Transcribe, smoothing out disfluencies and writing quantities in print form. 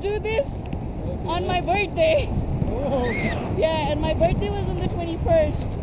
to do this on my birthday. Yeah, and my birthday was on the 21st.